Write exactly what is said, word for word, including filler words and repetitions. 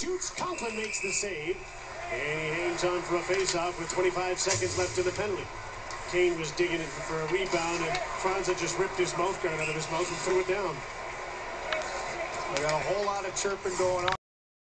shoots. Conklin makes the save. And he hangs on for a faceoff with twenty-five seconds left in the penalty. Kane was digging it for a rebound, and Franza just ripped his mouth guard out of his mouth and threw it down. They got a whole lot of chirping going on.